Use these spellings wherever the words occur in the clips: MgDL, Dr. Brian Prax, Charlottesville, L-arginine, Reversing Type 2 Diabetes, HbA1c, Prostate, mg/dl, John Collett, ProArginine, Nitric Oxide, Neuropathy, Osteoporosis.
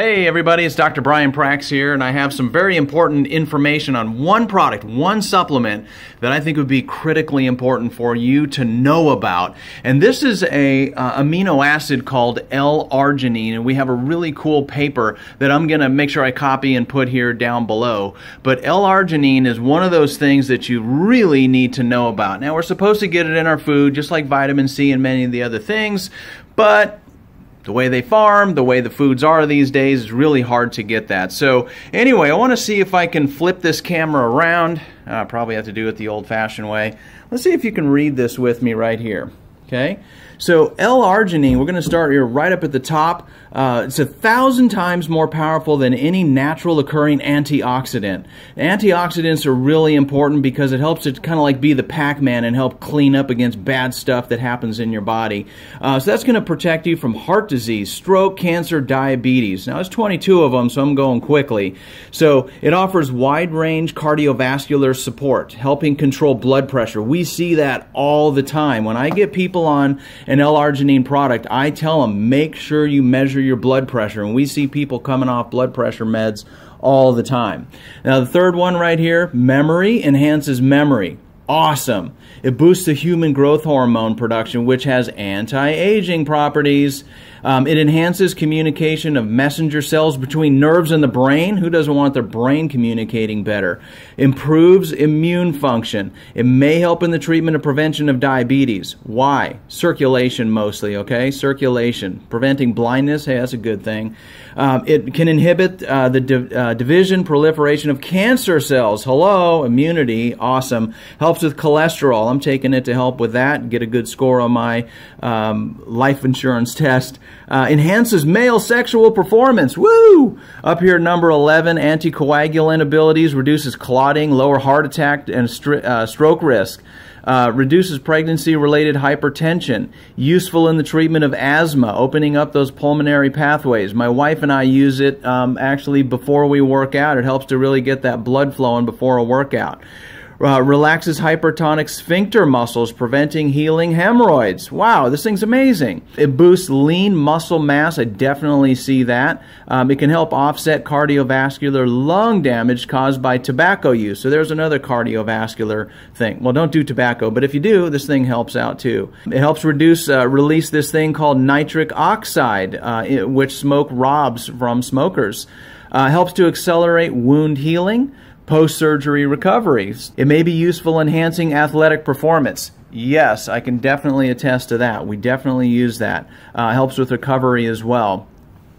Hey everybody, it's Dr. Brian Prax here, and I have some very important information on one product, one supplement that I think would be critically important for you to know about. And this is a amino acid called L-arginine, and we have a really cool paper that I'm going to make sure I copy and put here down below. But L-arginine is one of those things that you really need to know about. Now, we're supposed to get it in our food, just like vitamin C and many of the other things, but the way they farm, the way the foods are these days, it's really hard to get that. So anyway, I want to see if I can flip this camera around. I probably have to do it the old-fashioned way. Let's see if you can read this with me right here. Okay, so L-arginine, we're going to start here right up at the top. It's 1,000 times more powerful than any natural occurring antioxidant. Antioxidants are really important because it helps it kind of like be the Pac-Man and help clean up against bad stuff that happens in your body. So that's going to protect you from heart disease, stroke, cancer, diabetes. Now, there's 22 of them, so I'm going quickly. So it offers wide-range cardiovascular support, helping control blood pressure. We see that all the time. When I get people on an L-arginine product, I tell them, make sure you measure your blood pressure. And we see people coming off blood pressure meds all the time. Now, the third one right here, memory, enhances memory. Awesome. It boosts the human growth hormone production, which has anti-aging properties. It enhances communication of messenger cells between nerves and the brain. Who doesn't want their brain communicating better? Improves immune function. It may help in the treatment and prevention of diabetes. Why? Circulation mostly, okay? Circulation. Preventing blindness, hey, that's a good thing. It can inhibit the division, proliferation of cancer cells. Hello, immunity, awesome. Helps with cholesterol. I'm taking it to help with that and get a good score on my life insurance test. Enhances male sexual performance. Woo! Up here, number 11, anticoagulant abilities, reduces clotting, lower heart attack and stroke risk. Reduces pregnancy-related hypertension. Useful in the treatment of asthma, opening up those pulmonary pathways. My wife and I use it actually before we work out. It helps to really get that blood flowing before a workout. Relaxes hypertonic sphincter muscles, preventing healing hemorrhoids. Wow, this thing's amazing. It boosts lean muscle mass. I definitely see that. It can help offset cardiovascular lung damage caused by tobacco use. So there's another cardiovascular thing. Well, don't do tobacco, but if you do, this thing helps out too. It helps release this thing called nitric oxide, which smoke robs from smokers. Helps to accelerate wound healing, post-surgery recoveries. It may be useful in enhancing athletic performance. Yes, I can definitely attest to that. We definitely use that. Helps with recovery as well.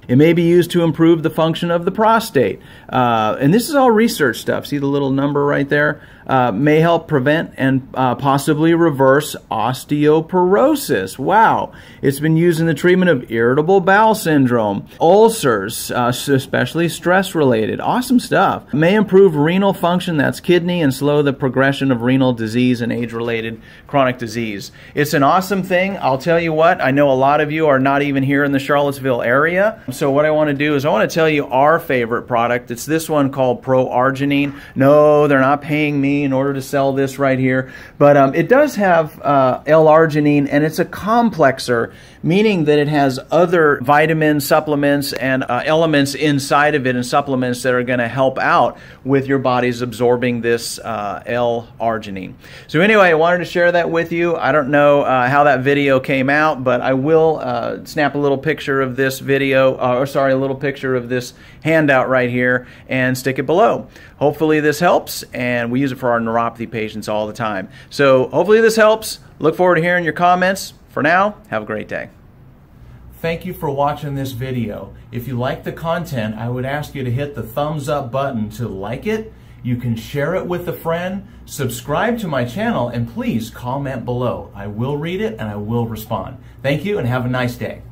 It may be used to improve the function of the prostate. And this is all research stuff. See the little number right there? May help prevent and possibly reverse osteoporosis. Wow. It's been used in the treatment of irritable bowel syndrome, ulcers, especially stress-related. Awesome stuff. May improve renal function, that's kidney, and slow the progression of renal disease and age-related chronic disease. It's an awesome thing. I'll tell you what, I know a lot of you are not even here in the Charlottesville area. So what I want to do is I want to tell you our favorite product. It's this one called ProArginine. No, they're not paying me in order to sell this right here. But it does have L-arginine, and it's a complexer, meaning that it has other vitamin supplements and elements inside of it and supplements that are going to help out with your body's absorbing this L-arginine. So anyway, I wanted to share that with you. I don't know how that video came out, but I will snap a little picture of this video, or sorry, a little picture of this handout right here and stick it below. Hopefully this helps, and we use it for our neuropathy patients all the time. So hopefully this helps. Look forward to hearing your comments. For now, have a great day. Thank you for watching this video. If you like the content, I would ask you to hit the thumbs up button to like it. You can share it with a friend, subscribe to my channel, and please comment below. I will read it and I will respond. Thank you and have a nice day.